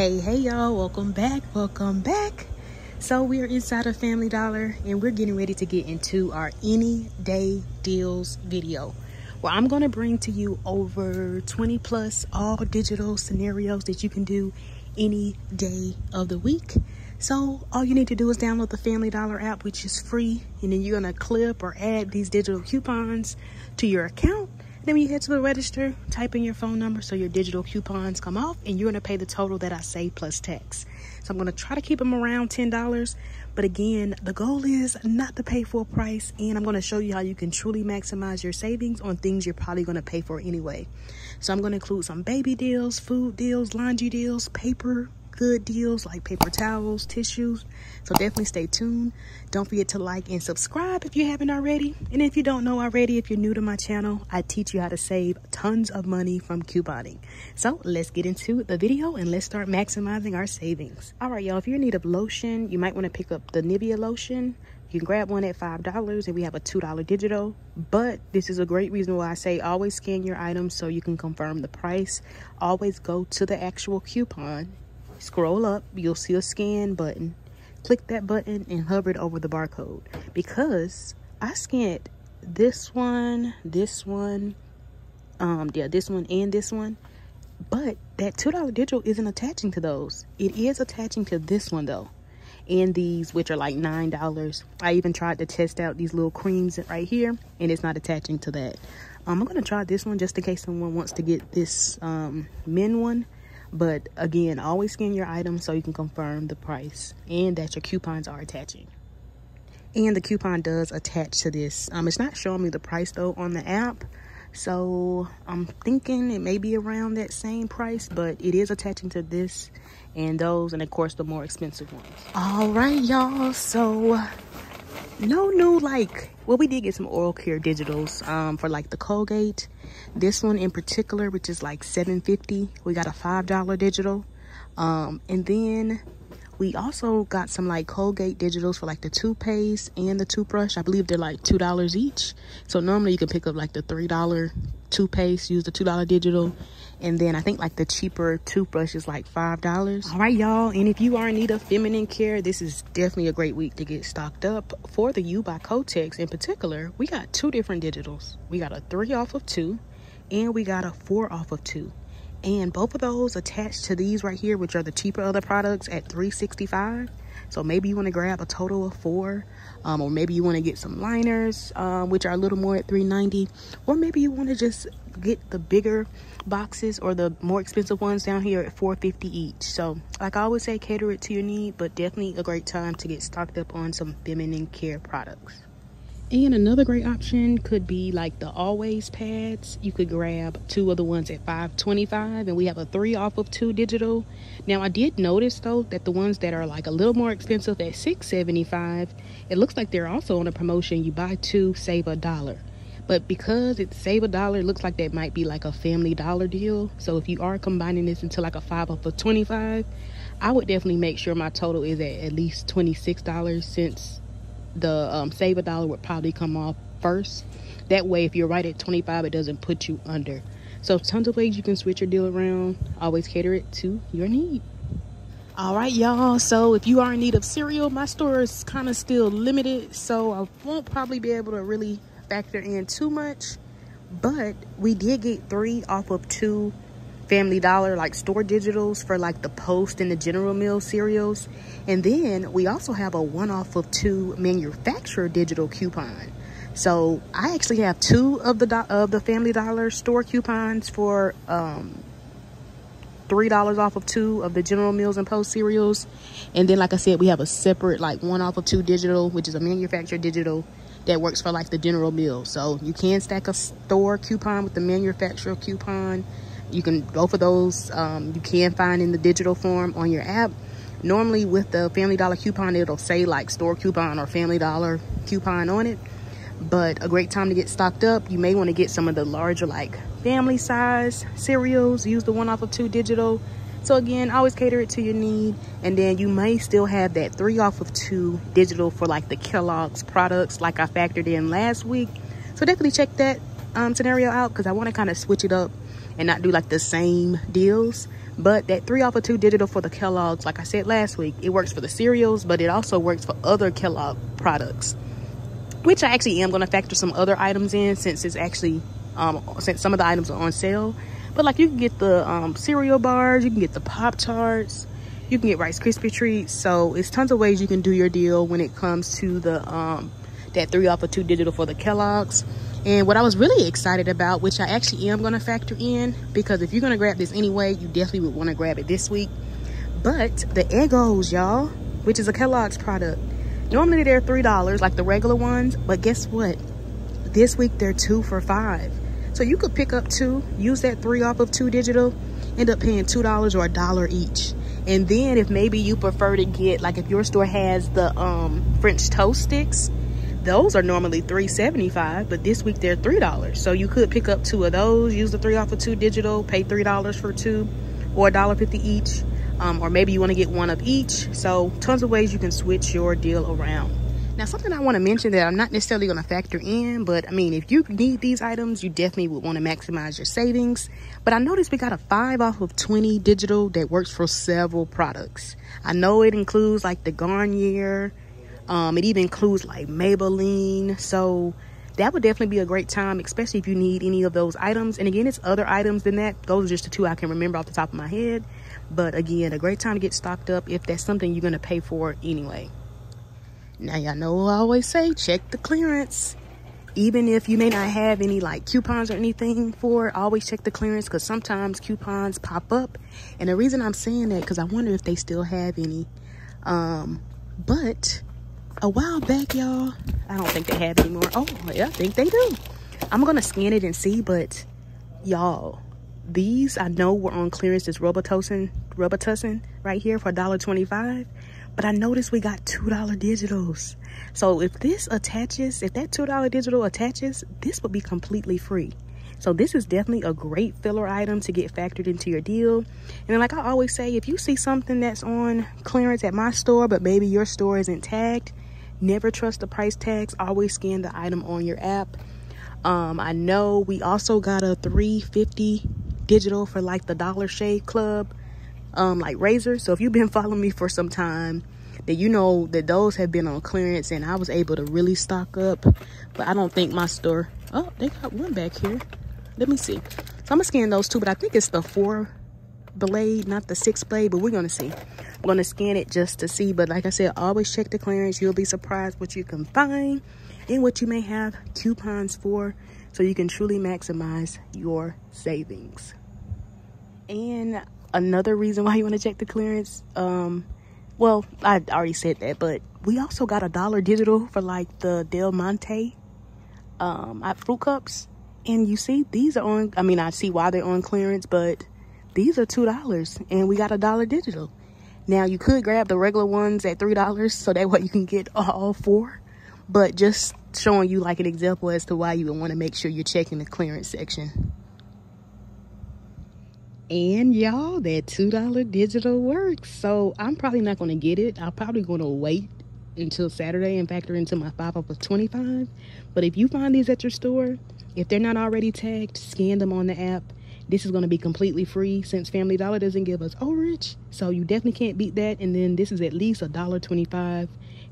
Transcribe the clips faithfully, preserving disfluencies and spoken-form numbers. Hey, hey y'all, welcome back, welcome back. So we are inside of Family Dollar and we're getting ready to get into our any day deals video. Well, I'm gonna bring to you over twenty plus all digital scenarios that you can do any day of the week. So all you need to do is download the Family Dollar app, which is free, and then you're gonna clip or add these digital coupons to your account. Then when you head to the register, type in your phone number so your digital coupons come off, and you're going to pay the total that I say plus tax. So I'm going to try to keep them around ten dollars. But again, the goal is not to pay full price, and I'm going to show you how you can truly maximize your savings on things you're probably going to pay for anyway. So I'm going to include some baby deals, food deals, laundry deals, paper good deals like paper towels, tissues. So definitely stay tuned. Don't forget to like and subscribe if you haven't already. And if you don't know already, if you're new to my channel, I teach you how to save tons of money from couponing. So let's get into the video and let's start maximizing our savings. All right, y'all, if you're in need of lotion, you might want to pick up the Nivea lotion. You can grab one at five dollars, and we have a two dollar digital. But this is a great reason why I say always scan your items so you can confirm the price. Always go to the actual coupon. Scroll up, you'll see a scan button. Click that button and hover it over the barcode, because I scanned this one, this one, um, yeah, this one and this one, but that two dollar digital isn't attaching to those. It is attaching to this one though, and these, which are like nine dollars. I even tried to test out these little creams right here, and it's not attaching to that. Um, I'm gonna try this one just in case someone wants to get this um, men one. But again, always scan your items so you can confirm the price and that your coupons are attaching. And the coupon does attach to this. Um, it's not showing me the price though on the app. So I'm thinking it may be around that same price, but it is attaching to this and those, and of course the more expensive ones. All right, y'all. So no new like, well, we did get some oral care digitals um, for like the Colgate. This one in particular, which is like seven fifty, we got a five dollar digital. Um, and then we also got some like Colgate digitals for like the toothpaste and the toothbrush. I believe they're like two dollars each. So normally you can pick up like the three dollar toothpaste, use the two dollar digital. And then I think like the cheaper toothbrush is like five dollars. All right, y'all. And if you are in need of feminine care, this is definitely a great week to get stocked up. For the U by Kotex in particular, we got two different digitals. We got a three off of two. And we got a four off of two, and both of those attached to these right here, which are the cheaper other products at three sixty-five. So maybe you want to grab a total of four, um, or maybe you want to get some liners, um, which are a little more at three ninety, or maybe you want to just get the bigger boxes or the more expensive ones down here at four fifty each. So like I always say, cater it to your need, but definitely a great time to get stocked up on some feminine care products. And another great option could be like the Always pads. You could grab two of the ones at five twenty-five, and we have a three off of two digital. Now I did notice though that the ones that are like a little more expensive at six seventy-five, it looks like they're also on a promotion. You buy two, save a dollar. But because it's save a dollar, it looks like that might be like a Family Dollar deal. So if you are combining this into like a five off of twenty-five, I would definitely make sure my total is at at least twenty-six dollars, since the um, save a dollar would probably come off first. That way, if you're right at twenty-five, it doesn't put you under. So tons of ways you can switch your deal around. Always cater it to your need. All right, y'all. So if you are in need of cereal, my store is kind of still limited, so I won't probably be able to really factor in too much. But we did get three off of two Family Dollar like store digitals for like the Post and the General Mills cereals. And then we also have a one off of two manufacturer digital coupon. So I actually have two of the of the Family Dollar store coupons for um three dollars off of two of the General Mills and Post cereals. And then like I said, we have a separate like one off of two digital, which is a manufacturer digital that works for like the General Mills. So you can stack a store coupon with the manufacturer coupon. You can go for those. Um, you can find in the digital form on your app. Normally with the Family Dollar coupon, it'll say like store coupon or Family Dollar coupon on it. But a great time to get stocked up. You may want to get some of the larger like family size cereals. Use the one off of two digital. So again, always cater it to your need. And then you may still have that three off of two digital for like the Kellogg's products, like I factored in last week. So definitely check that um, scenario out, because I want to kind of switch it up and not do like the same deals, But that three off of two digital for the Kellogg's, like I said last week, it works for the cereals, but it also works for other Kellogg products, which I actually am going to factor some other items in, since it's actually um since some of the items are on sale. But like, you can get the um cereal bars, you can get the Pop Tarts, you can get Rice Krispie treats. So it's tons of ways you can do your deal when it comes to the um that three off of two digital for the Kellogg's. And what I was really excited about, which I actually am going to factor in, because if you're going to grab this anyway, you definitely would want to grab it this week. But the Eggos, y'all, which is a Kellogg's product. Normally they're three dollars, like the regular ones. But guess what? This week they're two for five. So you could pick up two, use that three off of two digital, end up paying two dollars or a dollar each. And then if maybe you prefer to get, like if your store has the um, French toast sticks, those are normally three seventy-five, but this week they're three dollars. So you could pick up two of those, use the three off of two digital, pay three dollars for two or a dollar fifty each. Um, or maybe you want to get one of each. So tons of ways you can switch your deal around. Now, something I want to mention that I'm not necessarily going to factor in, but I mean, if you need these items, you definitely would want to maximize your savings. But I noticed we got a five off of twenty digital that works for several products. I know it includes like the Garnier. Um, it even includes like Maybelline. So that would definitely be a great time, especially if you need any of those items. And again, it's other items than that. Those are just the two I can remember off the top of my head. But again, a great time to get stocked up if that's something you're going to pay for anyway. Now, y'all know I always say check the clearance. Even if you may not have any like coupons or anything for it, always check the clearance, because sometimes coupons pop up. And the reason I'm saying that, because I wonder if they still have any. Um, but... a while back, y'all, I don't think they have anymore. Oh yeah, I think they do. I'm gonna scan it and see. But y'all, these I know were on clearance. This Robitussin Robitussin right here for a dollar twenty-five, but I noticed we got two dollar digitals. So if this attaches, if that two dollar digital attaches, this would be completely free. So this is definitely a great filler item to get factored into your deal. And then, like I always say, if you see something that's on clearance at my store, but maybe your store isn't tagged, never trust the price tags. Always scan the item on your app. Um, I know we also got a three fifty digital for like the Dollar Shave Club, um, like razor. So if you've been following me for some time, that you know that those have been on clearance, and I was able to really stock up. But I don't think my store. Oh, they got one back here. Let me see. So I'm gonna scan those two, but I think it's the four blade, not the six blade, but we're gonna see. I'm gonna scan it just to see. But like I said, always check the clearance. You'll be surprised what you can find and what you may have coupons for, so you can truly maximize your savings. And another reason why you want to check the clearance, um well, I already said that, but we also got a dollar digital for like the Del Monte um fruit cups. And you see, these are on, I mean, I see why they're on clearance, but these are two dollars, and we got a dollar digital. Now, you could grab the regular ones at three dollars, so that way you can get all four. But just showing you like an example as to why you would want to make sure you're checking the clearance section. And y'all, that two dollar digital works. So I'm probably not going to get it. I'm probably going to wait until Saturday and factor into my five off of twenty-five. But if you find these at your store, if they're not already tagged, scan them on the app. This is going to be completely free, since Family Dollar doesn't give us overage. So you definitely can't beat that. And then this is at least a dollar twenty-five,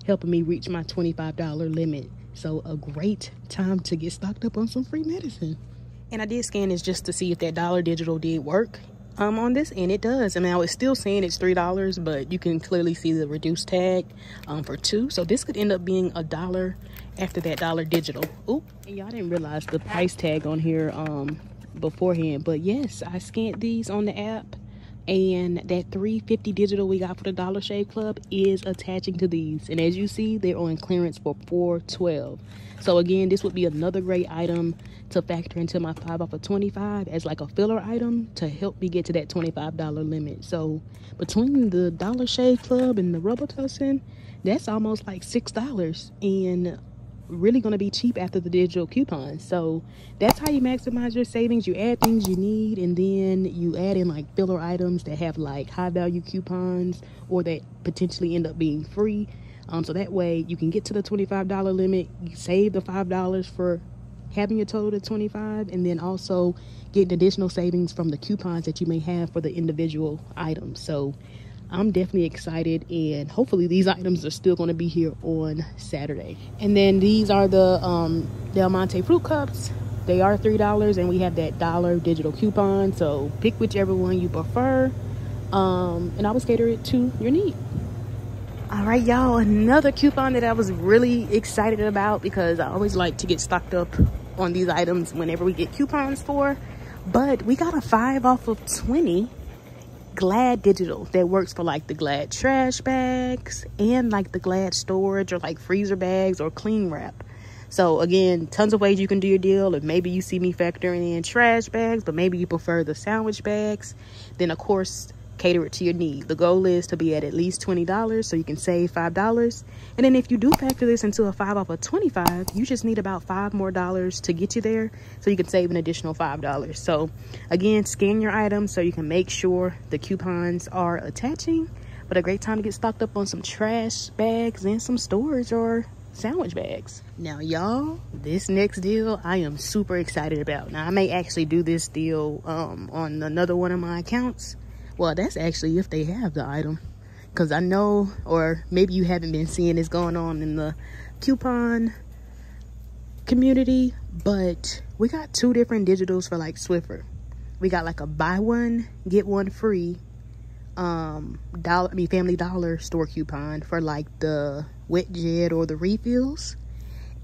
helping me reach my twenty-five dollar limit. So a great time to get stocked up on some free medicine. And I did scan this just to see if that dollar digital did work um, on this. And it does. And now it's still saying it's three dollars, but you can clearly see the reduced tag um, for two. So this could end up being a dollar after that dollar digital. Oop. And y'all, didn't realize the price tag on here um beforehand, but yes, I scanned these on the app, and that three fifty digital we got for the Dollar Shave Club is attaching to these. And as you see, they're on clearance for four twelve. So again, this would be another great item to factor into my five off of twenty-five as like a filler item to help me get to that twenty-five dollar limit. So between the Dollar Shave Club and the Robitussin, that's almost like six dollars, and really going to be cheap after the digital coupon. So that's how you maximize your savings. You add things you need, and then you add in like filler items that have like high value coupons or that potentially end up being free. Um so that way you can get to the twenty-five dollar limit, you save the five dollars for having your total to twenty-five, and then also getting additional savings from the coupons that you may have for the individual items. So I'm definitely excited, and hopefully these items are still going to be here on Saturday. And then these are the um Del Monte fruit cups. They are three dollars, and we have that dollar digital coupon, so pick whichever one you prefer, um and always cater it to your need. All right, y'all, another coupon that I was really excited about, because I always like to get stocked up on these items whenever we get coupons for. But we got a five off of twenty Glad digital that works for like the Glad trash bags and like the Glad storage or like freezer bags or cling wrap. So again, tons of ways you can do your deal. If maybe you see me factoring in trash bags, but maybe you prefer the sandwich bags, then of course cater it to your need. The goal is to be at at least twenty dollars, so you can save five dollars. And then if you do factor this into a five off of twenty-five, you just need about five more dollars to get you there, so you can save an additional five dollars. So again, scan your items so you can make sure the coupons are attaching. But a great time to get stocked up on some trash bags and some storage or sandwich bags. Now y'all, this next deal I am super excited about. Now I may actually do this deal um, on another one of my accounts. Well, that's actually if they have the item, because I know, or maybe you haven't been seeing this going on in the coupon community, but we got two different digitals for like Swiffer. We got like a buy one, get one free um, dollar, I mean, Family Dollar store coupon for like the wet jet or the refills.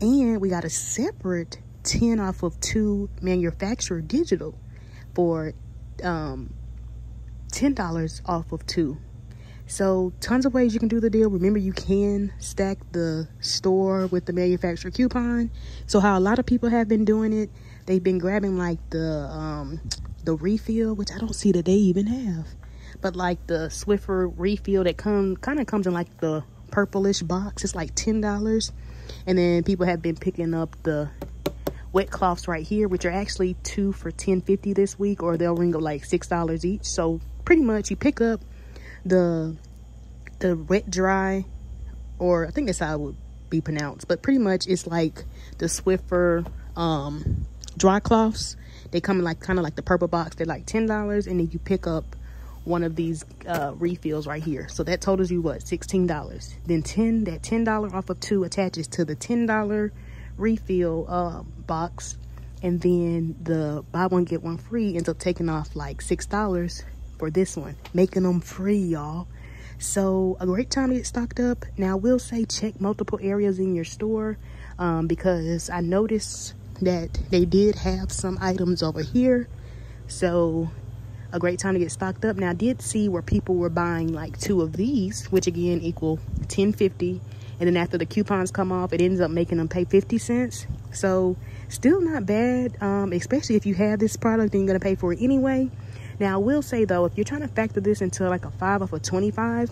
And we got a separate ten off of two manufacturer digital for um, ten dollars off of two. So tons of ways you can do the deal. Remember, you can stack the store with the manufacturer coupon. So how a lot of people have been doing it, they've been grabbing like the um the refill, which I don't see that they even have, but like the Swiffer refill that come kind of comes in like the purplish box. It's like ten dollars. And then people have been picking up the wet cloths right here, which are actually two for ten fifty this week, or they'll ring up like six dollars each. So pretty much you pick up the the wet dry, or I think that's how it would be pronounced, but pretty much it's like the Swiffer um dry cloths. They come in like kind of like the purple box. They're like ten dollars, and then you pick up one of these uh refills right here. So that totals you what, sixteen dollars. Then ten that ten dollar off of two attaches to the ten dollar refill uh box, and then the buy one get one free ends up taking off like six dollars for this one, making them free, y'all. So a great time to get stocked up. Now I will say, check multiple areas in your store, um, because I noticed that they did have some items over here. So a great time to get stocked up. Now I did see where people were buying like two of these, which again equal ten fifty, and then after the coupons come off, it ends up making them pay fifty cents. So still not bad, um, especially if you have this product and you're gonna pay for it anyway. Now I will say though, if you're trying to factor this into like a five off of twenty-five,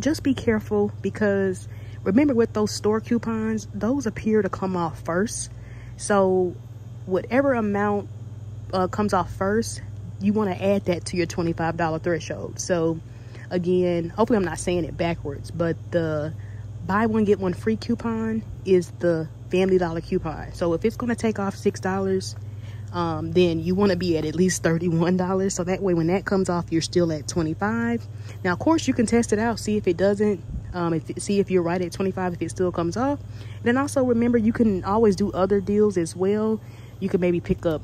just be careful, because remember with those store coupons, those appear to come off first. So whatever amount uh, comes off first, you want to add that to your twenty-five dollar threshold. So again, hopefully I'm not saying it backwards, but the buy one get one free coupon is the Family Dollar coupon. So if it's going to take off six dollars, um then you want to be at at least thirty-one dollars, so that way when that comes off, you're still at twenty-five. Now of course you can test it out, see if it doesn't um if, see if you're right at twenty-five, if it still comes off. And then also remember, you can always do other deals as well. You can maybe pick up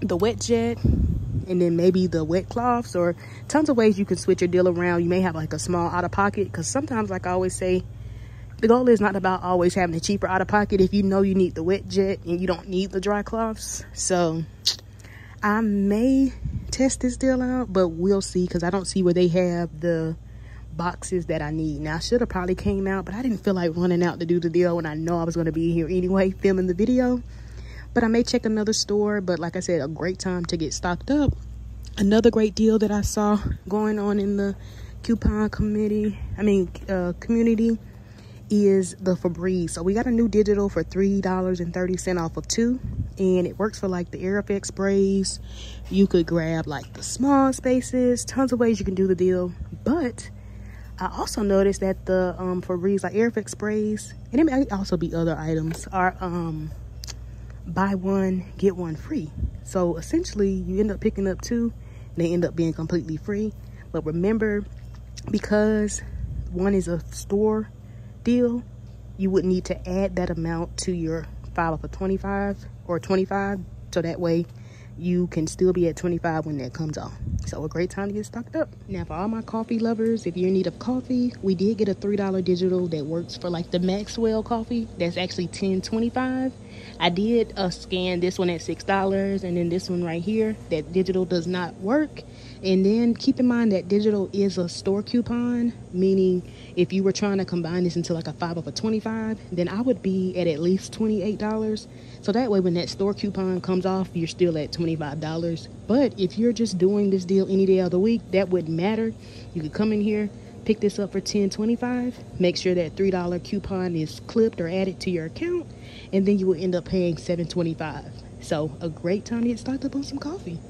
the wet jet and then maybe the wet cloths, or tons of ways you can switch your deal around. You may have like a small out of pocket, because sometimes, like I always say, the goal is not about always having a cheaper out of pocket if you know you need the wet jet and you don't need the dry cloths. So I may test this deal out, but we'll see, because I don't see where they have the boxes that I need. Now I should have probably came out, but I didn't feel like running out to do the deal when I know I was going to be here anyway filming the video. But I may check another store. But like I said, a great time to get stocked up. Another great deal that I saw going on in the coupon committee, I mean uh, community, is the Febreze. So we got a new digital for three dollars and thirty cents off of two, and it works for like the air effect sprays. You could grab like the small spaces, tons of ways you can do the deal. But I also noticed that the um Febreze like air effect sprays, and it may also be other items, are um buy one, get one free. So essentially you end up picking up two and they end up being completely free. But remember, because one is a store deal, you would need to add that amount to your file for twenty-five or twenty-five. So that way you can still be at twenty-five when that comes off. So a great time to get stocked up. Now for all my coffee lovers, if you're in need of coffee, we did get a three dollar digital that works for like the Maxwell coffee. That's actually ten twenty-five. I did uh, scan this one at six dollars, and then this one right here, that digital does not work. And then keep in mind that digital is a store coupon, meaning if you were trying to combine this into like a five off a twenty-five, then I would be at at least twenty-eight dollars. So that way when that store coupon comes off, you're still at twenty-five dollars. But if you're just doing this deal any day of the week, that wouldn't matter. You could come in here, pick this up for ten twenty-five, make sure that three dollar coupon is clipped or added to your account, and then you will end up paying seven twenty-five. So a great time to get stocked up on some coffee.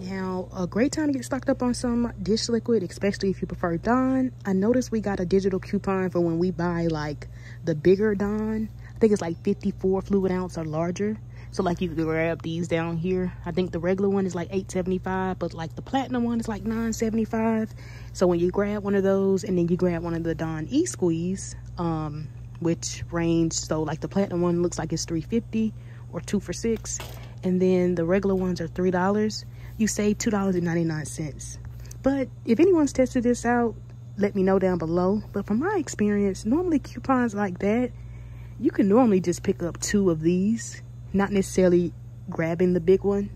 Now, a great time to get stocked up on some dish liquid, especially if you prefer Dawn. I noticed we got a digital coupon for when we buy like the bigger Dawn. I think it's like fifty-four fluid ounce or larger. So like you could grab these down here. I think the regular one is like eight seventy-five, but like the platinum one is like nine seventy-five. So when you grab one of those and then you grab one of the Dawn E-Squeeze, um, which range, so like the platinum one looks like it's three fifty or two for six. And then the regular ones are three dollars. You save two ninety-nine. But if anyone's tested this out, let me know down below. But from my experience, normally coupons like that, you can normally just pick up two of these, not necessarily grabbing the big one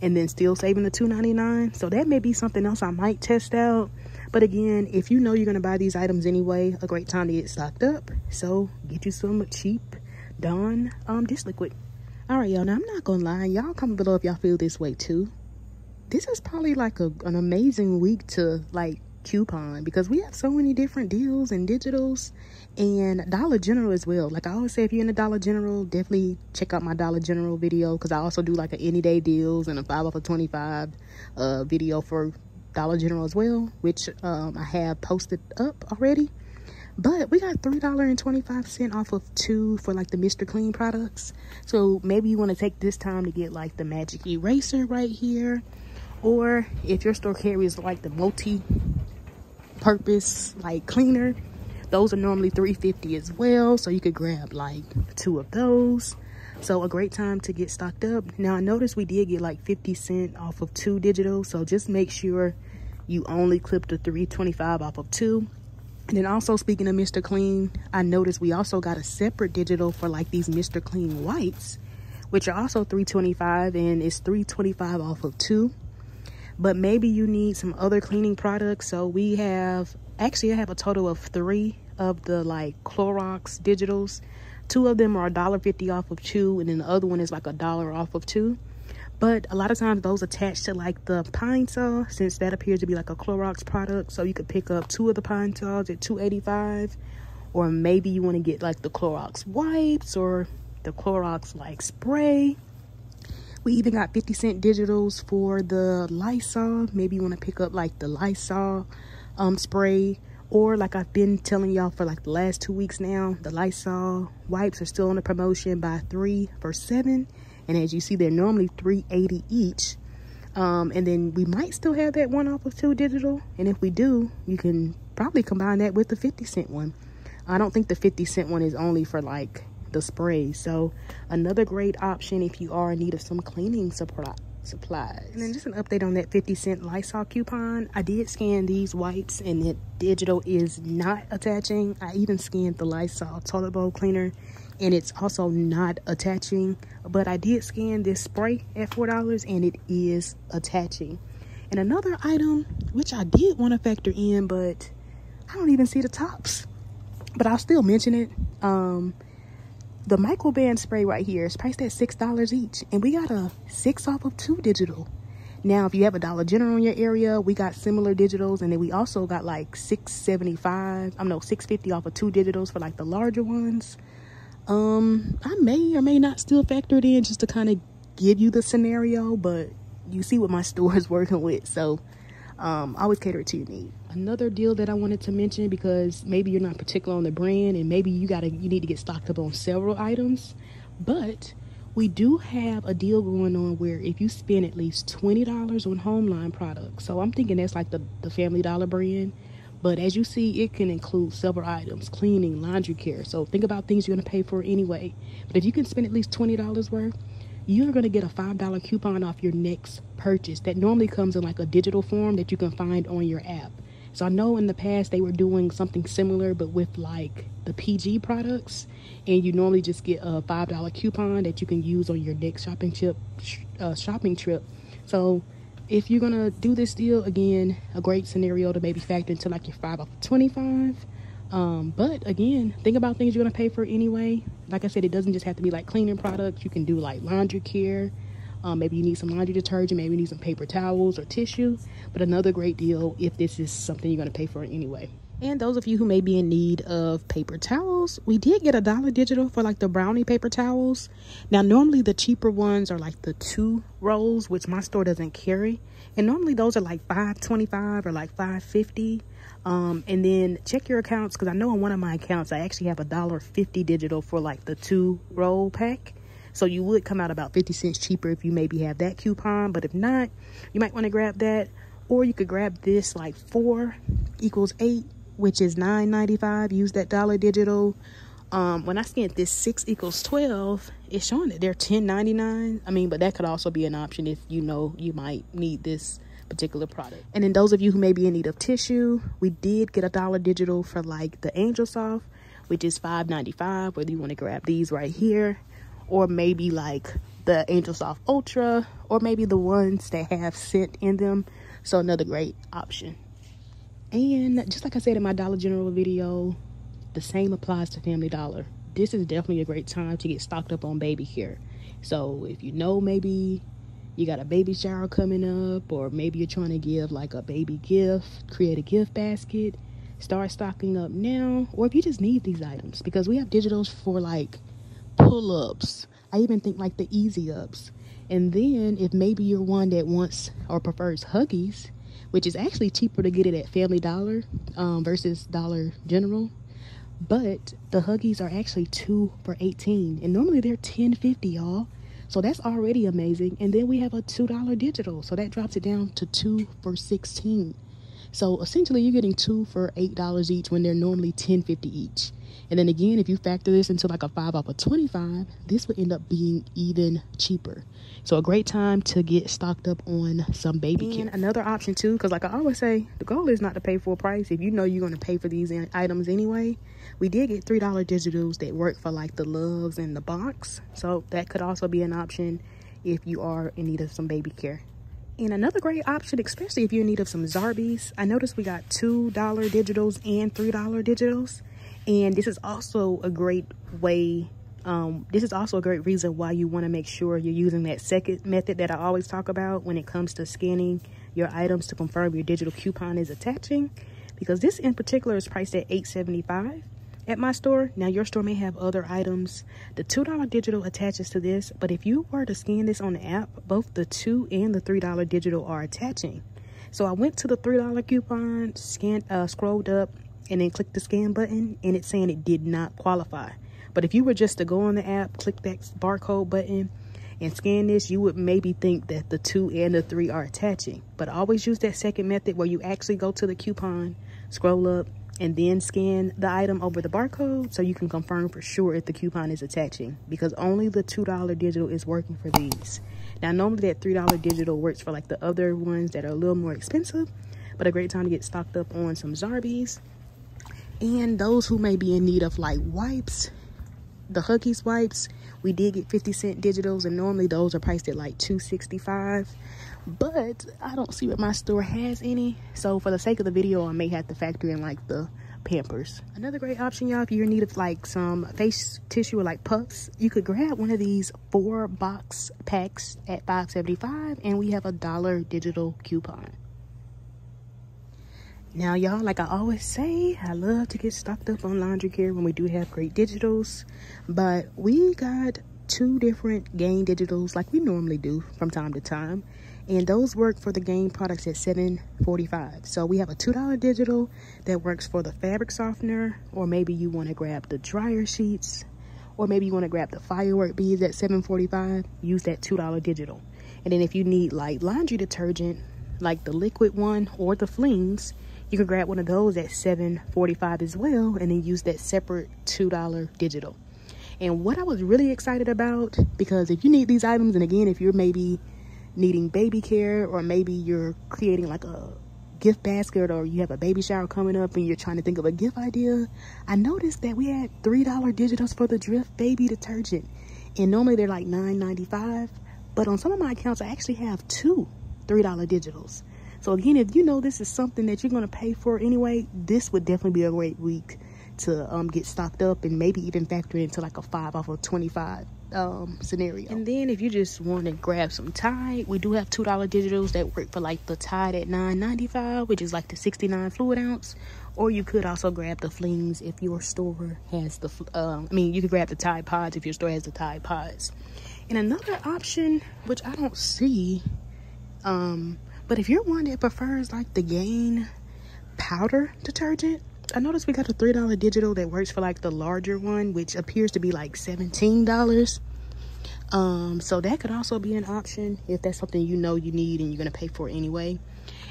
and then still saving the two ninety-nine. So that may be something else I might test out. But again, if you know you're gonna buy these items anyway, a great time to get stocked up. So get you some cheap Dawn um, dish liquid. All right, y'all, now I'm not gonna lie. Y'all comment below if y'all feel this way too. This is probably like a, an amazing week to like coupon, because we have so many different deals and digitals and Dollar General as well. Like I always say, if you're in the Dollar General, definitely check out my Dollar General video, because I also do like an any day deals and a five off of twenty-five uh, video for Dollar General as well, which um, I have posted up already. But we got three twenty-five off of two for like the Mister Clean products. So maybe you want to take this time to get like the magic eraser right here. Or if your store carries like the multi purpose like cleaner, those are normally three fifty as well, so you could grab like two of those. So a great time to get stocked up. Now I noticed we did get like fifty cent off of two digital, so just make sure you only clip the three twenty-five off of two. And then also, speaking of Mister Clean, I noticed we also got a separate digital for like these Mister Clean wipes, which are also three twenty-five, and it's three twenty-five off of two. But maybe you need some other cleaning products. So we have, actually I have a total of three of the like Clorox digitals. Two of them are one fifty off of two, and then the other one is like a dollar off of two. But a lot of times those attach to like the pine saw, since that appears to be like a Clorox product. So you could pick up two of the pine saws at two eighty-five, or maybe you want to get like the Clorox wipes or the Clorox like spray. We even got fifty cent digitals for the Lysol. Maybe you want to pick up like the Lysol um, spray, or like I've been telling y'all for like the last two weeks now, the Lysol wipes are still on the promotion by three for seven. And as you see, they're normally three eighty each. Um, and then we might still have that one off of two digital. And if we do, you can probably combine that with the fifty cent one. I don't think the fifty cent one is only for like the spray. So another great option if you are in need of some cleaning supply supplies. And then just an update on that fifty cent Lysol coupon. I did scan these wipes and the digital is not attaching. I even scanned the Lysol toilet bowl cleaner and it's also not attaching. But I did scan this spray at four dollars and it is attaching. And another item which I did want to factor in, but I don't even see the tops, but I'll still mention it. Um, The Microban spray right here is priced at six dollars each, and we got a six off of two digital. Now, if you have a Dollar General in your area, we got similar digitals, and then we also got like six seventy-five, I'm no, six fifty off of two digitals for like the larger ones. Um, I may or may not still factor it in just to kind of give you the scenario, but you see what my store is working with, so um, always cater it to your need. Another deal that I wanted to mention, because maybe you're not particular on the brand and maybe you gotta you need to get stocked up on several items, but We do have a deal going on where if you spend at least twenty dollars on Homeline products, so I'm thinking that's like the, the Family Dollar brand, but as you see, it can include several items, cleaning, laundry care. So think about things you're going to pay for anyway. But if you can spend at least twenty dollars worth, you're going to get a five dollar coupon off your next purchase. That normally comes in like a digital form that you can find on your app. So I know in the past they were doing something similar, but with like the P G products, and you normally just get a five dollar coupon that you can use on your next shopping trip. Uh, shopping trip. So if you're going to do this deal, again, a great scenario to maybe factor into like your five off twenty-five. Um, but again, think about things you're going to pay for anyway. Like I said, it doesn't just have to be like cleaning products. You can do like laundry care. Um, maybe you need some laundry detergent. Maybe you need some paper towels or tissue. But another great deal if this is something you're going to pay for anyway. And those of you who may be in need of paper towels, we did get a dollar digital for like the Brownie paper towels. Now, normally the cheaper ones are like the two rolls, which my store doesn't carry. And normally those are like five twenty-five or like five fifty. Um, and then check your accounts, because I know on one of my accounts, I actually have a dollar fifty digital for like the two roll pack. So you would come out about fifty cents cheaper if you maybe have that coupon. But if not, you might want to grab that, or you could grab this like four equals eight, which is nine ninety-five. Use that dollar digital. Um, when I scanned this six equals twelve, it's showing that they're ten ninety-nine. I mean, but that could also be an option if you know you might need this particular product. And then those of you who may be in need of tissue, we did get a dollar digital for like the Angel Soft, which is five ninety-five. Whether you want to grab these right here, or maybe like the Angel Soft Ultra, or maybe the ones that have scent in them. So another great option. And just like I said in my Dollar General video, the same applies to Family Dollar. This is definitely a great time to get stocked up on baby care. So if you know maybe you got a baby shower coming up, or maybe you're trying to give like a baby gift, create a gift basket, start stocking up now. Or if you just need these items, because we have digitals for like pull-ups. I even think like the easy ups. And then if maybe you're one that wants or prefers Huggies, which is actually cheaper to get it at Family Dollar um, versus Dollar General. But the Huggies are actually two for eighteen. And normally they're ten fifty, y'all. So that's already amazing. And then we have a two dollar digital. So that drops it down to two for sixteen. So essentially you're getting two for eight dollars each when they're normally ten fifty each. And then again, if you factor this into like a five off of twenty-five, this would end up being even cheaper. So a great time to get stocked up on some baby care. And another option too, because like I always say, the goal is not to pay full price. If you know you're going to pay for these items anyway, we did get three dollar digitals that work for like the Loves and the Box. So that could also be an option if you are in need of some baby care. And another great option, especially if you're in need of some Zarbies. I noticed we got two dollar digitals and three dollar digitals. And this is also a great way, um, this is also a great reason why you want to make sure you're using that second method that I always talk about when it comes to scanning your items to confirm your digital coupon is attaching. Because this in particular is priced at eight seventy-five at my store. Now your store may have other items. The two dollar digital attaches to this, but if you were to scan this on the app, both the two and the three dollar digital are attaching. So I went to the three dollar coupon, scanned, uh, scrolled up, and then click the scan button, and it's saying it did not qualify. But if you were just to go on the app, click that barcode button and scan this, you would maybe think that the two and the three are attaching. But always use that second method where you actually go to the coupon, scroll up, and then scan the item over the barcode so you can confirm for sure if the coupon is attaching, because only the two dollar digital is working for these. Now, normally that three dollar digital works for like the other ones that are a little more expensive, but a great time to get stocked up on some Zarbies. And those who may be in need of like wipes, the Huggies wipes, we did get fifty cent digitals, and normally those are priced at like two sixty-five, but I don't see what my store has any. So for the sake of the video, I may have to factor in like the Pampers. Another great option, y'all, if you're in need of like some face tissue or like Puffs, you could grab one of these four box packs at five seventy-five, and we have a dollar digital coupon. Now, y'all, like I always say, I love to get stocked up on laundry care when we do have great digitals. But we got two different Gain digitals like we normally do from time to time. And those work for the Gain products at seven forty-five. So we have a two dollar digital that works for the fabric softener, or maybe you want to grab the dryer sheets, Or maybe you want to grab the firework beads at seven forty-five, use that two dollar digital. And then if you need like laundry detergent, like the liquid one or the flings, you can grab one of those at seven forty-five as well, and then use that separate two dollar digital. And what I was really excited about, because if you need these items, and again, if you're maybe needing baby care, or maybe you're creating like a gift basket, or you have a baby shower coming up and you're trying to think of a gift idea, I noticed that we had three dollar digitals for the Drift baby detergent. And normally they're like nine ninety-five, but on some of my accounts, I actually have two three dollar digitals. So again, if you know this is something that you're going to pay for anyway, this would definitely be a great week to um, get stocked up and maybe even factor into like a five off of twenty-five um, scenario. And then if you just want to grab some Tide, we do have two dollar digitals that work for like the Tide at nine ninety-five, which is like the sixty-nine fluid ounce. Or you could also grab the flings if your store has the, um, I mean, you could grab the Tide Pods if your store has the Tide Pods. And another option, which I don't see, um, but if you're one that prefers like the Gain powder detergent, I noticed we got a three dollar digital that works for like the larger one, which appears to be like seventeen dollars. Um, so that could also be an option if that's something you know you need and you're going to pay for it anyway.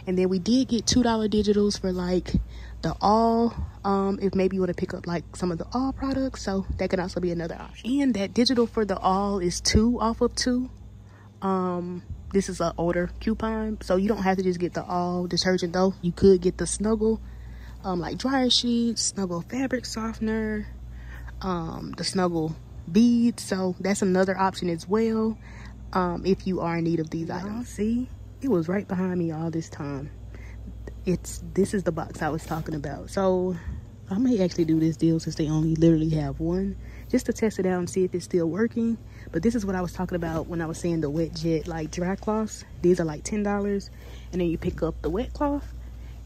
And then we did get two dollar digitals for like the All, um, if maybe you want to pick up like some of the All products. So that could also be another option. And that digital for the All is two off of two. Um... This is an older coupon, so you don't have to just get the All detergent though. You could get the Snuggle, um, like dryer sheets, Snuggle fabric softener, um, the Snuggle beads. So that's another option as well, um, if you are in need of these items. See, it was right behind me all this time. It's this is the box I was talking about. So I may actually do this deal since they only literally have one, just to test it out and see if it's still working. But this is what I was talking about when I was saying the wet jet, like dry cloths. These are like ten dollars, and then you pick up the wet cloth,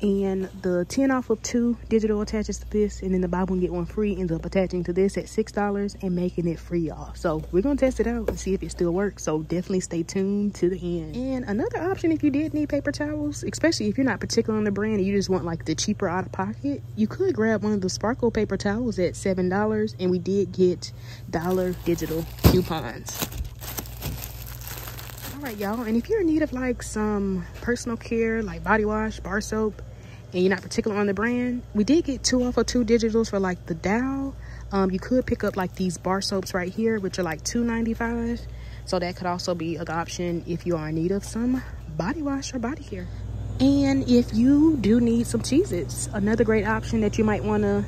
and the ten off of two digital attaches to this, and then the buy one get one free ends up attaching to this at six dollars and making it free, y'all. So we're gonna test it out and see if it still works. So definitely stay tuned to the end. And another option, if you did need paper towels, especially if you're not particular on the brand and you just want like the cheaper out of pocket, you could grab one of the Sparkle paper towels at seven dollars, and we did get dollar digital coupons. All right, y'all, and if you're in need of like some personal care, like body wash, bar soap, and you're not particular on the brand, we did get two off of two digitals for like the Dow. Um, you could pick up like these bar soaps right here, which are like two ninety-five. So that could also be an option if you are in need of some body wash or body care. And if you do need some Cheez-Its, another great option that you might want to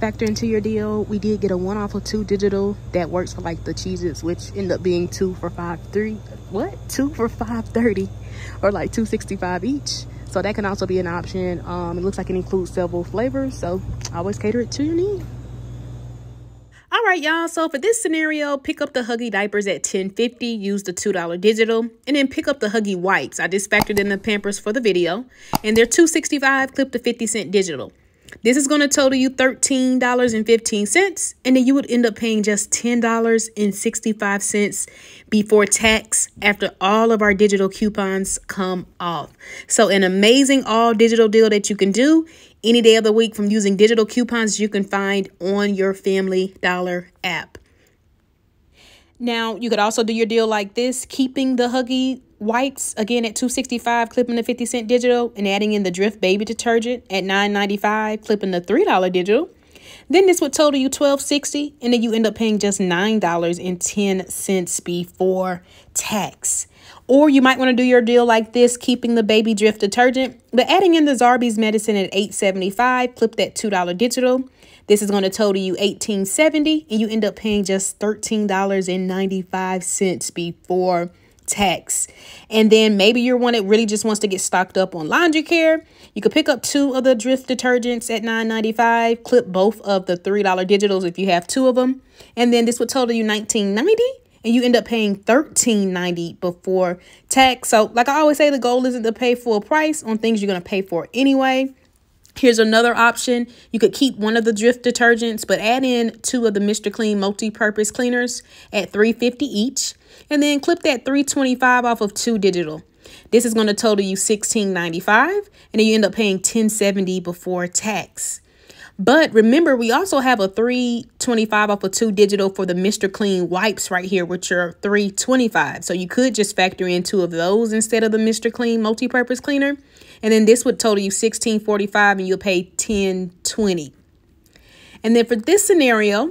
factor into your deal, we did get a one off of two digital that works for like the Cheez-Its, which end up being two for five, three, what? Two for five thirty, or like two sixty-five each. So that can also be an option. Um, it looks like it includes several flavors, so always cater it to your need. All right, y'all, so for this scenario, pick up the Huggies diapers at ten fifty, use the two dollar digital, and then pick up the Huggies wipes. I just factored in the Pampers for the video, and they're two sixty-five, clip the fifty cent digital. This is gonna total you thirteen dollars and fifteen cents, and then you would end up paying just ten dollars and sixty-five cents before tax after all of our digital coupons come off. So an amazing all digital deal that you can do any day of the week from using digital coupons you can find on your Family Dollar app. Now, you could also do your deal like this, keeping the Huggies wipes again at two sixty-five, clipping the fifty cent digital, and adding in the Drift baby detergent at nine ninety-five, clipping the three dollar digital. Then this would total you twelve sixty, and then you end up paying just nine dollars and ten cents before tax. Or you might want to do your deal like this, keeping the baby Drift detergent, but adding in the Zarbee's medicine at eight seventy-five, clip that two dollar digital. This is going to total you eighteen seventy, and you end up paying just thirteen dollars and ninety-five cents before tax. And then maybe you're one that really just wants to get stocked up on laundry care. You could pick up two of the Drift detergents at nine ninety-five, clip both of the three dollar digitals if you have two of them. And then this would total you nineteen ninety, and you end up paying thirteen ninety before tax. So like I always say, the goal isn't to pay full price on things you're going to pay for anyway. Here's another option. You could keep one of the Drift detergents, but add in two of the Mister Clean multi-purpose cleaners at three fifty each. And then clip that three twenty-five off of two digital. This is going to total you sixteen ninety-five, and then you end up paying ten seventy before tax. But remember, we also have a three twenty-five off of two digital for the Mister Clean wipes right here, which are three twenty-five. So you could just factor in two of those instead of the Mister Clean multi-purpose cleaner. And then this would total you sixteen forty-five and you'll pay ten twenty. And then for this scenario,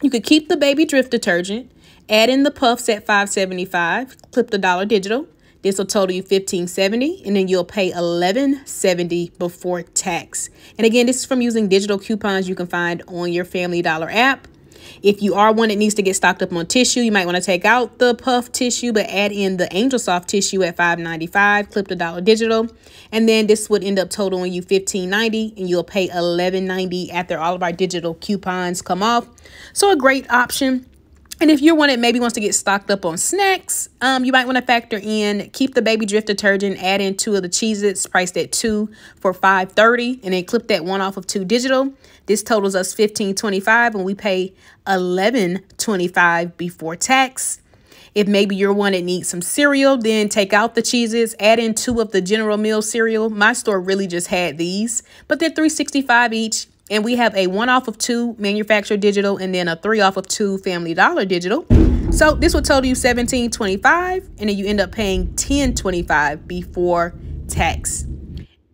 you could keep the baby Drift detergent, add in the Puffs at five seventy-five, clip the dollar digital. This will total you fifteen seventy, and then you'll pay eleven seventy before tax. And again, this is from using digital coupons you can find on your Family Dollar app. If you are one that needs to get stocked up on tissue, you might want to take out the Puff tissue, but add in the Angel Soft tissue at five ninety-five, clip the dollar digital. And then this would end up totaling you fifteen ninety, and you'll pay eleven ninety after all of our digital coupons come off. So a great option. And if you're one that maybe wants to get stocked up on snacks, um, you might want to factor in, keep the baby Drift detergent, add in two of the Cheez-Its priced at two for five thirty, and then clip that one off of two digital. This totals us fifteen twenty-five, and we pay eleven twenty-five before tax. If maybe you're one that needs some cereal, then take out the Cheez-Its, add in two of the General Mills cereal. My store really just had these, but they're three sixty-five each. And we have a one off of two manufacturer digital and then a three off of two Family Dollar digital. So this will total you seventeen twenty-five, and then you end up paying ten twenty-five before tax.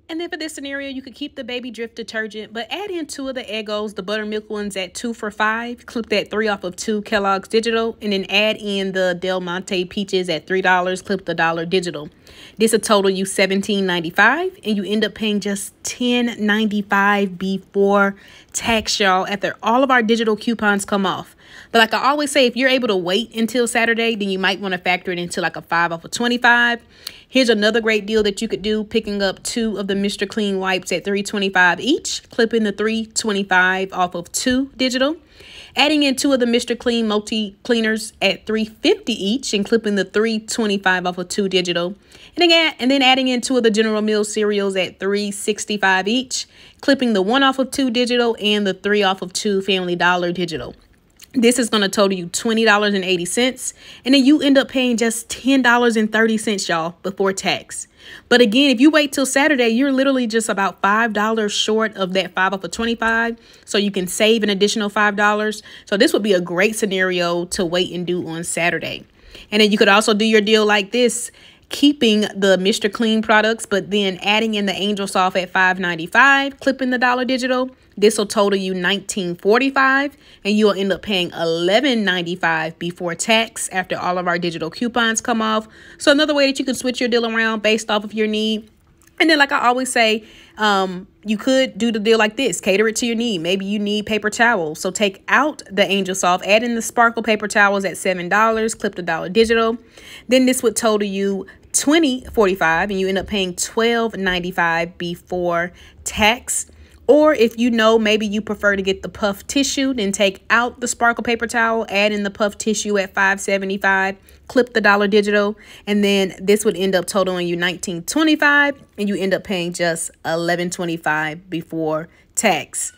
And then for this scenario, you could keep the baby Drift detergent, but add in two of the Eggos, the buttermilk ones at two for five. Clip that three off of two Kellogg's digital, and then add in the Del Monte peaches at three dollars. Clip the dollar digital. This will total you seventeen ninety-five, and you end up paying just ten ninety-five before tax, y'all. After all of our digital coupons come off. But like I always say, if you're able to wait until Saturday, then you might want to factor it into like a five off of twenty-five. Here's another great deal that you could do, picking up two of the Mister Clean wipes at three twenty-five each, clipping the three twenty-five off of two digital, adding in two of the Mister Clean multi cleaners at three fifty each and clipping the three twenty-five off of two digital. And again, and then adding in two of the General Mills cereals at three sixty-five each, clipping the one off of two digital and the three off of two Family Dollar digital. This is going to total you twenty dollars and eighty cents, and then you end up paying just ten dollars and thirty cents, y'all, before tax. But again, if you wait till Saturday, you're literally just about five dollars short of that five off of twenty-five, so you can save an additional five dollars. So this would be a great scenario to wait and do on Saturday. And then you could also do your deal like this, keeping the Mister Clean products, but then adding in the Angel Soft at five ninety-five, clipping the dollar digital. This will total you nineteen forty-five, and you'll end up paying eleven ninety-five before tax after all of our digital coupons come off. So another way that you can switch your deal around based off of your need. And then, like I always say, um, you could do the deal like this. Cater it to your need. Maybe you need paper towels. So take out the Angel Soft, add in the Sparkle paper towels at seven dollars, clip the dollar digital. Then this would total you twenty forty-five, and you end up paying twelve ninety-five before tax. Or if you know maybe you prefer to get the Puff tissue, then take out the Sparkle paper towel, add in the Puff tissue at five seventy-five, clip the dollar digital, and then this would end up totaling you nineteen twenty-five, and you end up paying just eleven twenty-five before tax.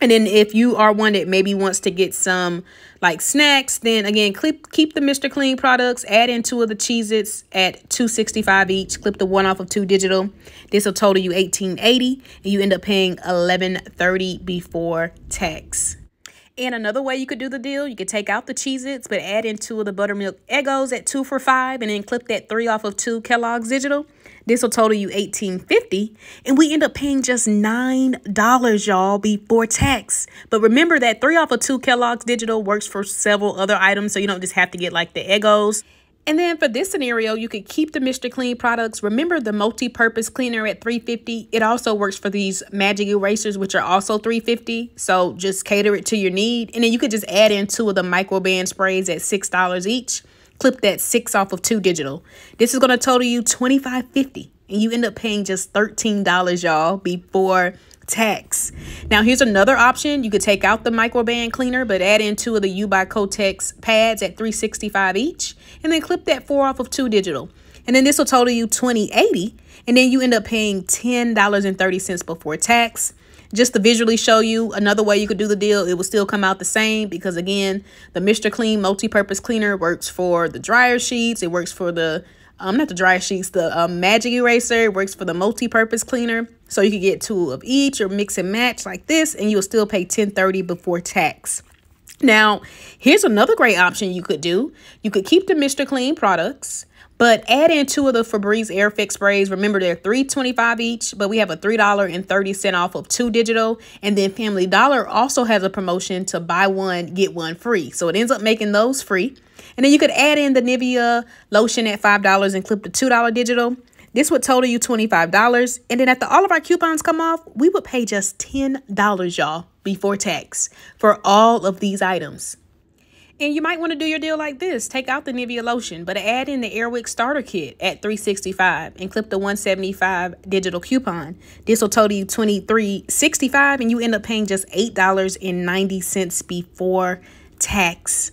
And then if you are one that maybe wants to get some like snacks, then again, clip, keep the Mister Clean products, add in two of the Cheez-Its at two sixty-five each, clip the one off of two digital. This will total you eighteen eighty, and you end up paying eleven thirty before tax. And another way you could do the deal, you could take out the Cheez-Its, but add in two of the buttermilk Eggos at two for five, and then clip that three off of two Kellogg's digital. This will total you eighteen fifty, and we end up paying just nine dollars, y'all, before tax. But remember that three off of two Kellogg's digital works for several other items, so you don't just have to get like the Eggos. And then for this scenario, you could keep the Mister Clean products. Remember the multi-purpose cleaner at three fifty. It also works for these magic erasers, which are also three fifty. So just cater it to your need. And then you could just add in two of the Microban sprays at six dollars each. Clip that six off of two digital. This is going to total you twenty-five fifty, and you end up paying just thirteen dollars, y'all, before tax. Now, here's another option. You could take out the Microban cleaner, but add in two of the U by Kotex pads at three sixty-five each, and then clip that four off of two digital. And then this will total you twenty eighty, and then you end up paying ten dollars and thirty cents before tax. Just to visually show you another way you could do the deal, it will still come out the same because, again, the Mister Clean multi-purpose cleaner works for the dryer sheets. It works for the, um, not the dryer sheets, the um, magic eraser. It works for the multi-purpose cleaner. So you can get two of each or mix and match like this, and you'll still pay ten dollars and thirty cents before tax. Now, here's another great option you could do. You could keep the Mister Clean products, but add in two of the Febreze Airfix sprays. Remember, they're three twenty-five each, but we have a three thirty off of two digital. And then Family Dollar also has a promotion to buy one, get one free. So it ends up making those free. And then you could add in the Nivea lotion at five dollars and clip the two dollar digital. This would total you twenty-five dollars. And then after all of our coupons come off, we would pay just ten dollars, y'all, before tax for all of these items. And you might want to do your deal like this. Take out the Nivea lotion, but add in the Air Wick starter kit at three sixty-five and clip the one seventy-five digital coupon. This will total you twenty-three sixty-five, and you end up paying just eight dollars and ninety cents before tax.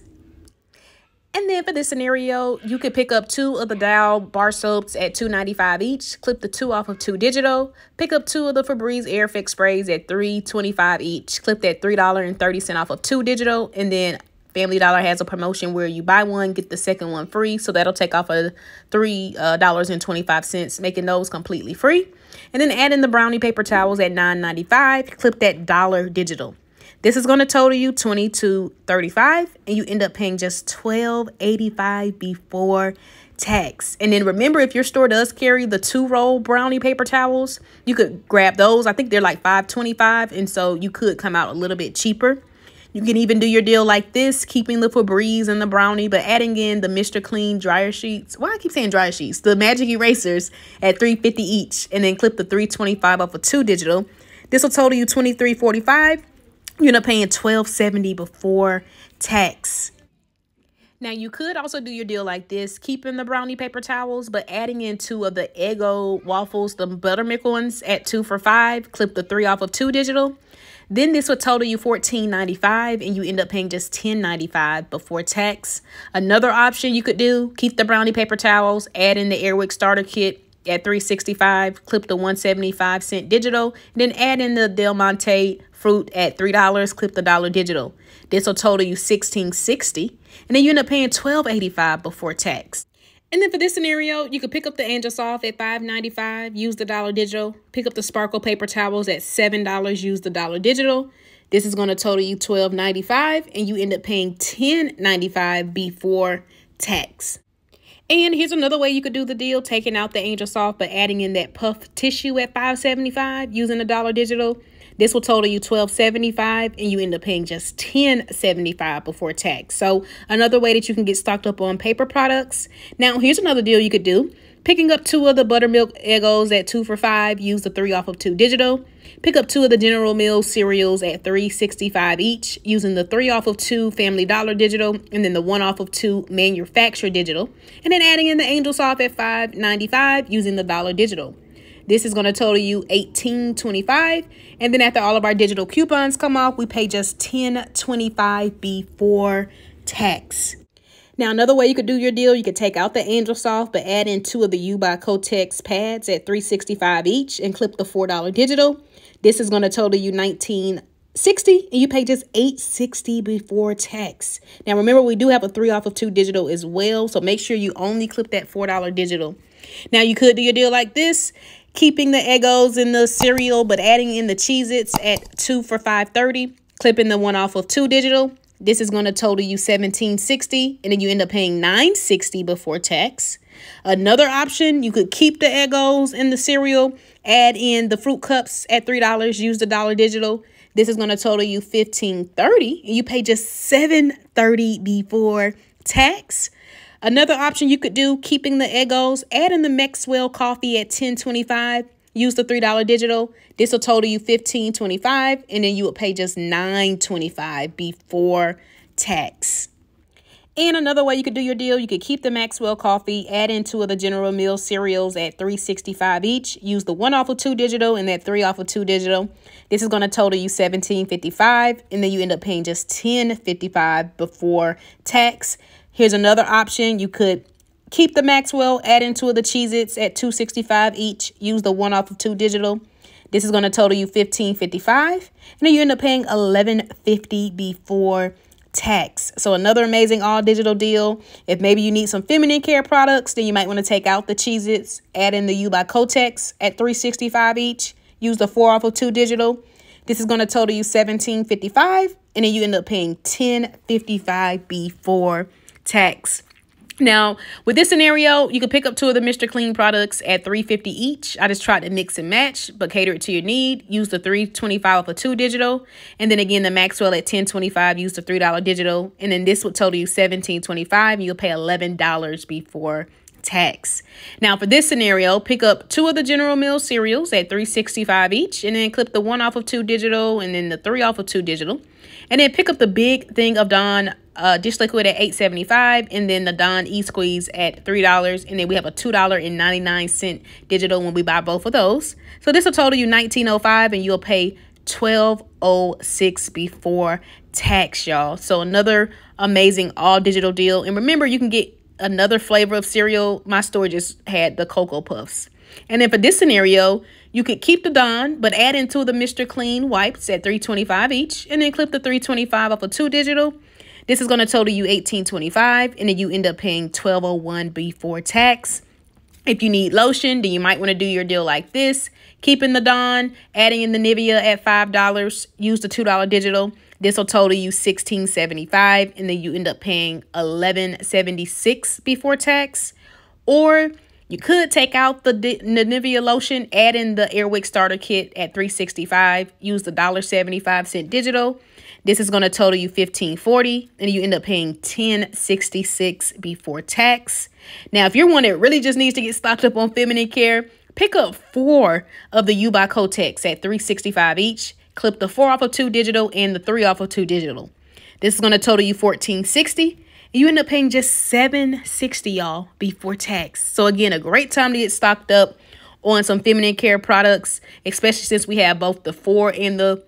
And then for this scenario, you could pick up two of the Dial bar soaps at two ninety-five each, clip the two off of two digital, pick up two of the Febreze Airfix sprays at three twenty-five each, clip that three thirty off of two digital, and then Family Dollar has a promotion where you buy one, get the second one free. So that'll take off a three twenty-five, making those completely free. And then add in the Brownie paper towels at nine ninety-five, clip that dollar digital. This is going to total you twenty-two thirty-five, and you end up paying just twelve eighty-five before tax. And then remember, if your store does carry the two roll Brownie paper towels, you could grab those. I think they're like five twenty-five, and so you could come out a little bit cheaper. You can even do your deal like this, keeping the Febreze and the Brownie, but adding in the Mister Clean dryer sheets. Why I keep saying dryer sheets? The Magic Erasers at three fifty each, and then clip the three twenty-five off of two digital. This will total you twenty-three forty-five. You end up paying twelve seventy before tax. Now, you could also do your deal like this, keeping the Brownie paper towels, but adding in two of the Eggo waffles, the buttermilk ones at two for five, clip the three off of two digital. Then this would total you fourteen ninety-five, and you end up paying just ten ninety-five before tax. Another option you could do, keep the Brownie paper towels, add in the Air Wick starter kit at three sixty-five, clip the one seventy-five cent digital, then add in the Del Monte fruit at three dollars, clip the dollar digital. This will total you sixteen sixty, and then you end up paying twelve eighty-five before tax. And then for this scenario, you could pick up the Angel Soft at five ninety-five, use the dollar digital, pick up the Sparkle paper towels at seven dollars, use the dollar digital. This is going to total you twelve ninety-five, and you end up paying ten ninety-five before tax. And here's another way you could do the deal, taking out the Angel Soft but adding in that puff tissue at five seventy-five, using the dollar digital. This will total you twelve seventy-five, and you end up paying just ten seventy-five before tax. So another way that you can get stocked up on paper products. Now, here's another deal you could do. Picking up two of the buttermilk Eggos at two for five, use the three off of two digital. Pick up two of the General Mills cereals at three sixty-five each, using the three off of two Family Dollar digital, and then the one off of two manufacturer digital. And then adding in the Angel Soft at five ninety-five, using the dollar digital. This is going to total you eighteen twenty-five, and then after all of our digital coupons come off, we pay just ten twenty-five before tax. Now, another way you could do your deal, you could take out the Angel Soft, but add in two of the U by Kotex pads at three sixty-five each and clip the four dollar digital. This is going to total you nineteen sixty, and you pay just eight sixty before tax. Now, remember, we do have a three off of two digital as well, so make sure you only clip that four dollar digital. Now, you could do your deal like this, keeping the Eggos in the cereal, but adding in the Cheez-Its at two for five thirty, clipping the one off of two digital. This is going to total you seventeen sixty, and then you end up paying nine sixty before tax. Another option, you could keep the Eggos in the cereal, add in the fruit cups at three dollars, use the dollar digital. This is going to total you fifteen thirty, and you pay just seven thirty before tax. Another option you could do, keeping the Eggos, add in the Maxwell coffee at ten twenty-five, use the three dollar digital. This will total you fifteen twenty-five, and then you would pay just nine twenty-five before tax. And another way you could do your deal, you could keep the Maxwell coffee, add in two of the General Mills cereals at three sixty-five each, use the one off of two digital and that three off of two digital. This is going to total you seventeen fifty-five, and then you end up paying just ten fifty-five before tax. Here's another option. You could keep the Maxwell, add in two of the Cheez-Its at two sixty-five each, use the one off of two digital. This is going to total you fifteen fifty-five, and then you end up paying eleven fifty before tax. So another amazing all digital deal. If maybe you need some feminine care products, then you might want to take out the Cheez-Its, add in the U by Kotex at three sixty-five each, use the four off of two digital. This is going to total you seventeen fifty-five, and then you end up paying ten fifty-five before tax. Now, with this scenario, you can pick up two of the Mister Clean products at three fifty each. I just tried to mix and match, but cater it to your need. Use the three twenty-five for two digital, and then again the Maxwell at ten twenty-five. Use the three dollar digital, and then this would total you seventeen twenty-five, and you'll pay eleven dollars before tax. Now, for this scenario, pick up two of the General Mills cereals at three sixty-five each, and then clip the one off of two digital, and then the three off of two digital, and then pick up the big thing of Dawn Uh, dish liquid at eight seventy-five, and then the Dawn E-Squeeze at three dollars, and then we have a two ninety-nine digital when we buy both of those. So this will total you nineteen oh five, and you'll pay twelve oh six before tax, y'all. So another amazing all digital deal. And remember, you can get another flavor of cereal. My store just had the Cocoa Puffs. And then for this scenario, you could keep the Dawn, but add in two of the Mister Clean wipes at three twenty-five each, and then clip the three twenty-five off of two digital. This is going to total you eighteen twenty-five, and then you end up paying twelve oh one before tax. If you need lotion, then you might want to do your deal like this: keeping the Dawn, adding in the Nivea at five dollars, use the two dollar digital. This will total you sixteen seventy-five, and then you end up paying eleven seventy-six before tax. Or you could take out the, the Nivea lotion, add in the Air Wick starter kit at three sixty-five, use the one seventy-five digital. This is going to total you fifteen forty, and you end up paying ten sixty-six before tax. Now, if you're one that really just needs to get stocked up on feminine care, pick up four of the U by Kotex at three sixty-five each, clip the four off of two digital and the three off of two digital. This is going to total you fourteen sixty. You end up paying just seven sixty, y'all, before tax. So again, a great time to get stocked up on some feminine care products, especially since we have both the four and the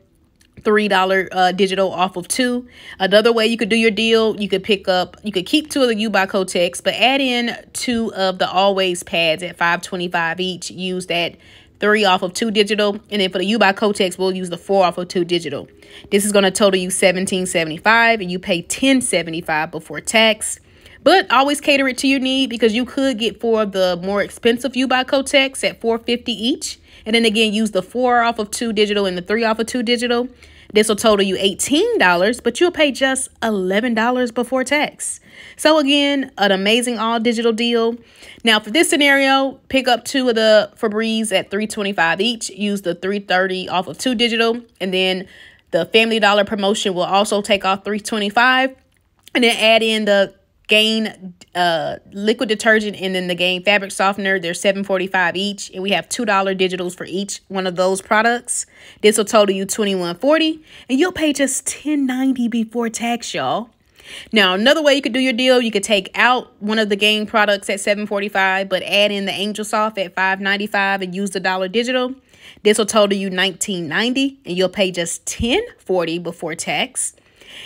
three dollar uh, digital off of two. Another way you could do your deal, you could pick up, you could keep two of the U by Kotex, but add in two of the Always pads at five twenty-five each. Use that three off of two digital, and then for the U by Kotex, we'll use the four off of two digital. This is going to total you seventeen seventy-five, and you pay ten seventy-five before tax. But always cater it to your need, because you could get four of the more expensive U by Kotex at four fifty each, and then again use the four off of two digital and the three off of two digital. This will total you eighteen dollars, but you'll pay just eleven dollars before tax. So again, an amazing all digital deal. Now for this scenario, pick up two of the Febreze at three twenty-five each, use the three thirty off of two digital, and then the Family Dollar promotion will also take off three twenty-five, and then add in the Gain uh, liquid detergent and then the Gain fabric softener. They're seven forty-five each, and we have two dollar digitals for each one of those products. This will total you twenty-one forty, and you'll pay just ten ninety before tax, y'all. Now, another way you could do your deal, you could take out one of the Gain products at seven forty-five, but add in the Angel Soft at five ninety-five and use the dollar digital. This will total you nineteen ninety, and you'll pay just ten forty before tax.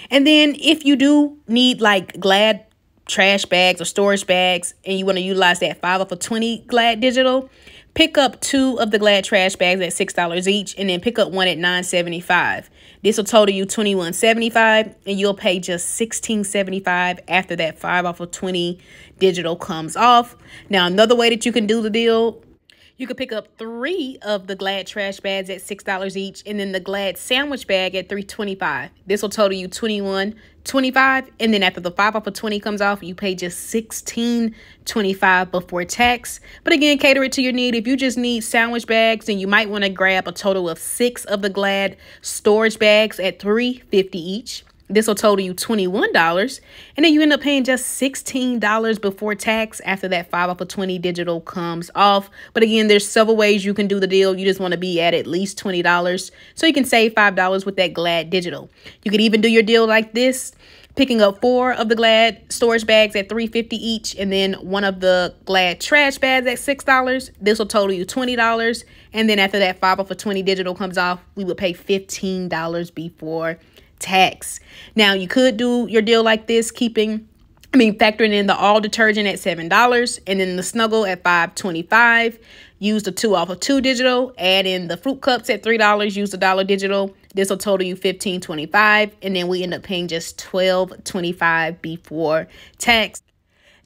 And then if you do need like Glad trash bags or storage bags, and you want to utilize that five off of twenty Glad digital, pick up two of the Glad trash bags at six dollars each, and then pick up one at nine seventy-five. This will total you twenty-one seventy-five, and you'll pay just sixteen seventy-five after that five off of twenty digital comes off. Now, another way that you can do the deal, you could pick up three of the Glad trash bags at six dollars each, and then the Glad sandwich bag at three twenty-five. This will total you twenty-one twenty-five, and then after the five off of twenty comes off, you pay just sixteen twenty-five before tax. But again, cater it to your need. If you just need sandwich bags, then you might want to grab a total of six of the Glad storage bags at three fifty each. This will total you twenty-one dollars, and then you end up paying just sixteen dollars before tax after that five off of twenty digital comes off. But again, there's several ways you can do the deal. You just want to be at at least twenty dollars, so you can save five dollars with that Glad digital. You could even do your deal like this, picking up four of the Glad storage bags at three fifty each, and then one of the Glad trash bags at six dollars. This will total you twenty dollars, and then after that five off of twenty digital comes off, we would pay fifteen dollars before tax. Now, you could do your deal like this, keeping I mean factoring in the all detergent at seven dollars and then the Snuggle at five twenty-five. Use the two off of two digital, add in the fruit cups at three dollars, use the dollar digital. This will total you fifteen twenty-five, and then we end up paying just twelve twenty-five before tax.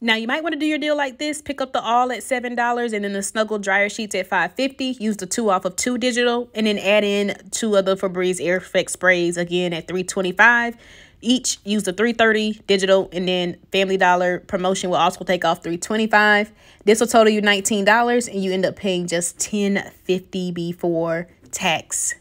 Now, you might want to do your deal like this. Pick up the All at seven dollars and then the Snuggle dryer sheets at five fifty. Use the two off of two digital and then add in two other Febreze Air Effect sprays again at three twenty-five each. Use the three thirty digital and then Family Dollar promotion will also take off three twenty-five. This will total you nineteen dollars and you end up paying just ten fifty before tax.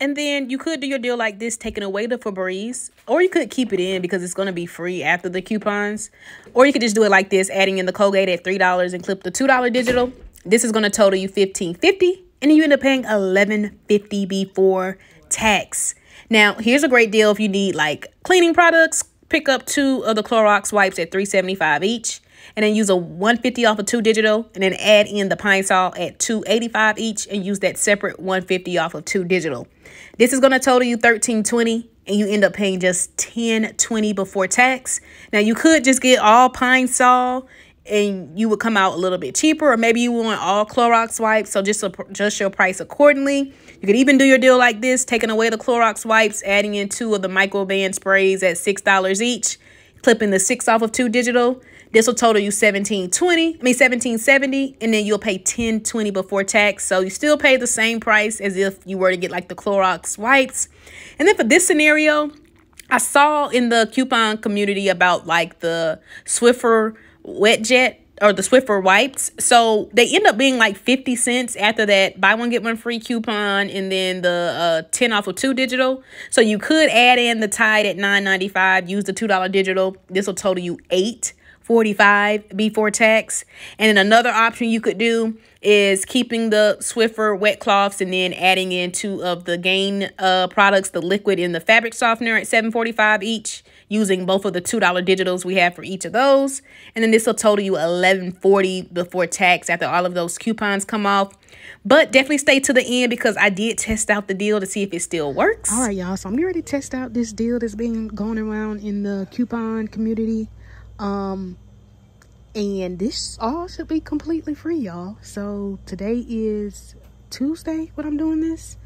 And then you could do your deal like this, taking away the Febreze, or you could keep it in because it's going to be free after the coupons. Or you could just do it like this, adding in the Colgate at three dollars and clip the two dollar digital. This is going to total you fifteen fifty and you end up paying eleven fifty before tax. Now, here's a great deal if you need like cleaning products. Pick up two of the Clorox wipes at three seventy-five each and then use a one fifty off of two digital and then add in the Pine Sol at two eighty-five each and use that separate one fifty off of two digital. This is going to total you thirteen twenty and you end up paying just ten twenty before tax. Now, you could just get all Pine Sol and you would come out a little bit cheaper, or maybe you want all Clorox wipes, so just adjust your price accordingly. You could even do your deal like this, taking away the Clorox wipes, adding in two of the Microban sprays at six dollars each, clipping the six off of two digital. This will total you seventeen twenty, I mean seventeen seventy, and then you'll pay ten twenty before tax. So you still pay the same price as if you were to get like the Clorox wipes. And then for this scenario, I saw in the coupon community about like the Swiffer wet jet or the Swiffer wipes. So they end up being like fifty cents after that buy one get one free coupon and then the uh, ten off of two digital. So you could add in the Tide at nine ninety-five, use the two dollar digital. This will total you eight forty-five before tax. And then another option you could do is keeping the Swiffer wet cloths and then adding in two of the Gain uh, products, the liquid and the fabric softener at seven forty-five each, using both of the two dollar digitals we have for each of those. And then this will total you eleven forty before tax after all of those coupons come off. But definitely stay to the end because I did test out the deal to see if it still works. All right, y'all. So I'm ready to test out this deal that's been going around in the coupon community. Um, and this all should be completely free, y'all. So today is Tuesday when I'm doing this.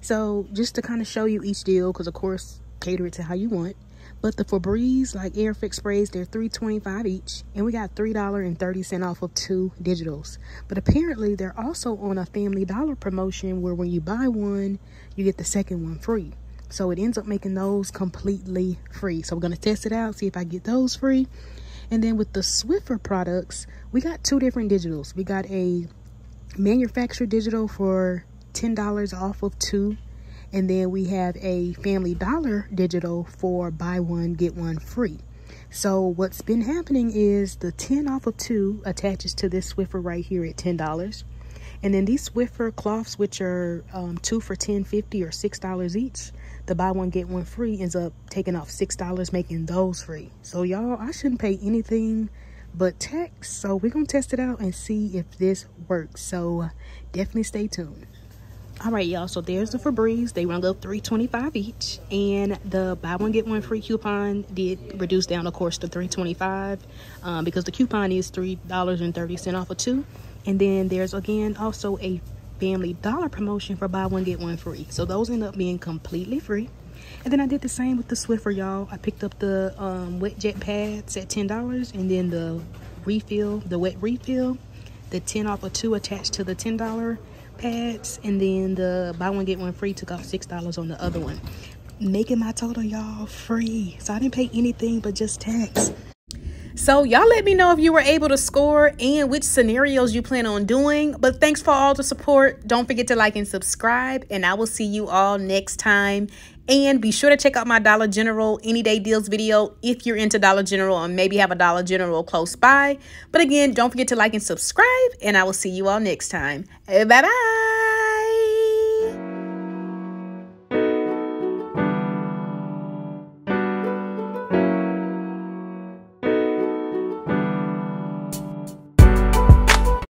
So just to kind of show you each deal, because of course, cater it to how you want. But the Febreze, like Air Fix sprays, they're three twenty-five each. And we got three thirty off of two digitals. But apparently, they're also on a Family Dollar promotion where when you buy one, you get the second one free. So it ends up making those completely free. So we're going to test it out, see if I get those free. And then with the Swiffer products, we got two different digitals. We got a manufacturer digital for ten dollars off of two. And then we have a Family Dollar digital for buy one, get one free. So what's been happening is the ten off of two attaches to this Swiffer right here at ten dollars. And then these Swiffer cloths, which are um, two for ten fifty or six dollars each, the buy one, get one free ends up taking off six dollars, making those free. So y'all, I shouldn't pay anything but tax. So we're going to test it out and see if this works. So definitely stay tuned. All right, y'all, so there's the Febreze. They run up three twenty-five each, and the buy one get one free coupon did reduce down, of course, to three twenty-five um, because the coupon is three thirty off of two. And then there's, again, also a Family Dollar promotion for buy one get one free. So those end up being completely free. And then I did the same with the Swiffer, y'all. I picked up the um, wet jet pads at ten dollars, and then the refill, the wet refill, the ten off of two attached to the ten dollar pads, and then the buy one get one free took off six dollars on the other one, making my total, y'all, free. So I didn't pay anything but just tax. So y'all let me know if you were able to score and which scenarios you plan on doing. But thanks for all the support. Don't forget to like and subscribe, and I will see you all next time. And be sure to check out my Dollar General Any Day Deals video if you're into Dollar General and maybe have a Dollar General close by. But again, don't forget to like and subscribe, and I will see you all next time. Bye-bye.